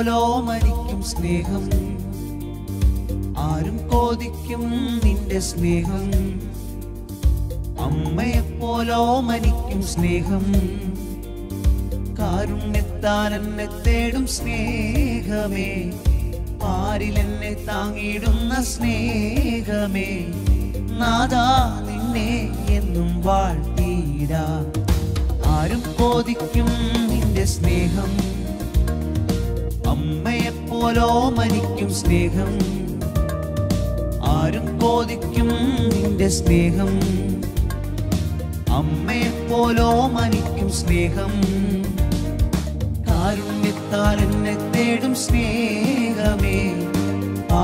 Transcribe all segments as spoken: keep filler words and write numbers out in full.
അവലോമനിക്കും സ്നേഹം ആരും കോതിക്കും നിന്റെ സ്നേഹം അമ്മയെപ്പോലോമനിക്കും സ്നേഹം കാരുണ്യത്താൽ എന്നെ തേടും സ്നേഹമേ പാരിൽ എന്നെ താങ്ങിടുന്ന സ്നേഹമേ നാദാ നിന്നെ എന്നും വാഴ്ത്തിടാ ആരും കോതിക്കും നിന്റെ സ്നേഹം അമ്മയെപ്പോലോമനിക്കും സ്നേഹം ആരും കോതിക്കും നിന്റെ സ്നേഹം അമ്മയെപ്പോലോമനിക്കും സ്നേഹം കാരുണ്യത്താൽ എന്നെ തേടും സ്നേഹമേ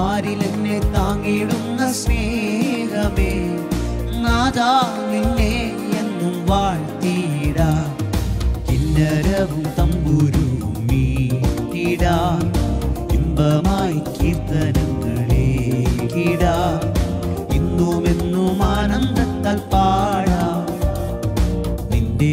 ആരിൽ എന്നെ താങ്ങിടുന്ന സ്നേഹമേ നാദാ നിന്നെ എന്നും വാഴ്ത്തിടാ കിന്നരവും തമ്പുരുവും മീറ്റിടാൻ ഇമ്പമായി കീർത്തനങ്ങളേ കിടാ ഇന്നുമെന്നും ആനന്ദത്താൽ പാടാ നിന്റെ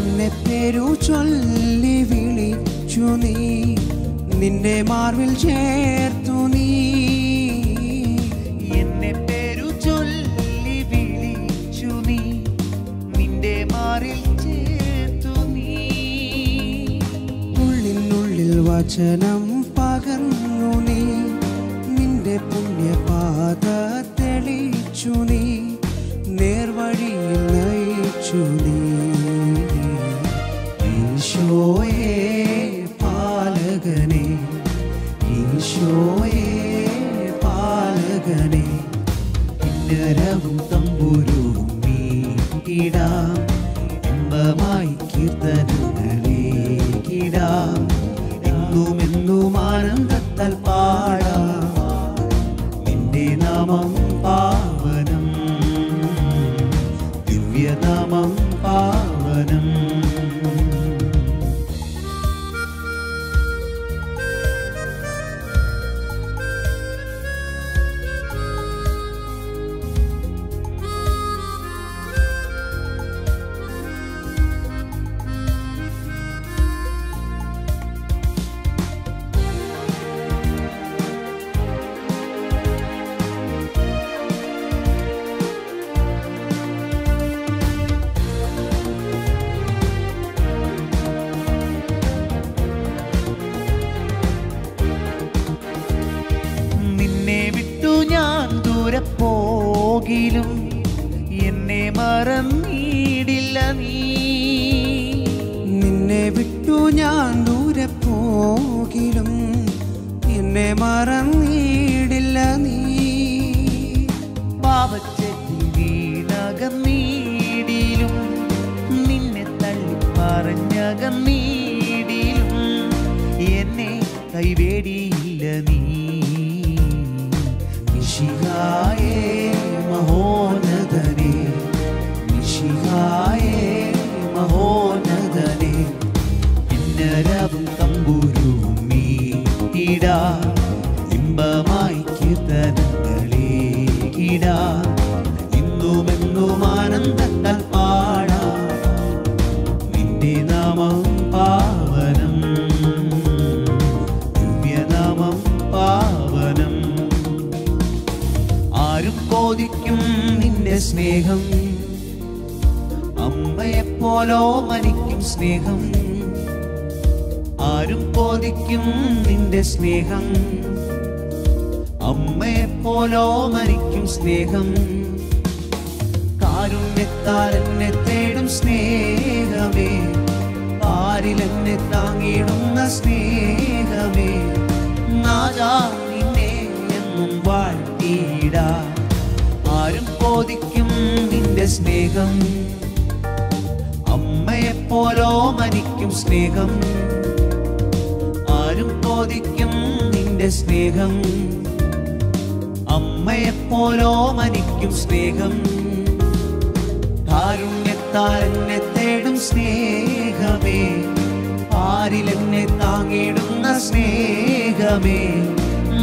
എന്നെ പേരു ചൊല്ലി വിളിച്ചു നീ നിന്റെ മാർവിൽ ചേർത്തു നീ എന്നെ പേരു ചൊല്ലി വിളിച്ചു നീ നിന്റെ മാറിൽ ചേർത്തു നീ ഉള്ളിനുള്ളിൽ വചനം പകർന്നു നീ നിന്റെ പുണ്യപാത തെളിച്ചു നീ നേർവഴിയിൽ നയിച്ചു നീ ഈശോയേ പാലകനെ ഈശോയേ പാലകനെ കിന്നരവും തമ്പുരുവും മീറ്റിടാം ഇമ്പമായി കീർത്തനങ്ങളേകിടാം എന്നുമെന്നും ആനന്ദത്താൽ പാടാം നിന്റെ നാമം പാവനം ദിവ്യനാമം പാവനം പോകിലും എന്നെ മറന്നിടില്ല നീ നിന്നെ വിട്ടു ഞാൻ ദൂരെ പോകിലും എന്നെ മറന്നിടില്ല നീ പാപച്ചെത്തിൽ വീണകന്നീടിലും നിന്നെ തള്ളി പറഞ്ഞകന്നീടിലും എന്നെ കൈവേടിയില്ല നീ മിശിഹായേ മഹോന്നതനേ മിശിഹായേ മഹോന്നതനേ കിന്നരവും തമ്പുരുവും മീറ്റിടാം ഇമ്പമായി കീർത്തനങ്ങളേകിടാം ഇന്നുമെന്നും ആനന്ദത്താൽ പാടാം നിന്റെ നാമം പാവനം ദിവ്യനാമം പാവനം ആരും കോതിക്കും നിന്റെ സ്നേഹം അമ്മയെപ്പോലോമനിക്കും സ്നേഹം ആരും കോതിക്കും നിന്റെ സ്നേഹം അമ്മയെപ്പോലോമനിക്കും സ്നേഹം കാരുണ്യത്താൽ എന്നെ തേടും സ്നേഹമേ പാരിൽ എന്നെ താങ്ങിടുന്ന സ്നേഹമേ നാദാ നീ வாழ்த்திடா. ആരും പോദിക്കും നിന്റെ സ്നേഹം, അമ്മയെപ്പോലോ മനിക്കും സ്നേഹം. ആരും പോദിക്കും നിന്റെ സ്നേഹം, അമ്മയെപ്പോലോ മനിക്കും സ്നേഹം. കാരുണ്യത്താൽ എന്നെ തേടും സ്നേഹമേ, പാരിലെന്നെ താങ്ങിടുന്ന സ്നേഹമേ,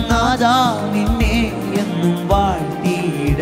നാദാ നിന്നെ എന്നും വാഴ്ത്തിട.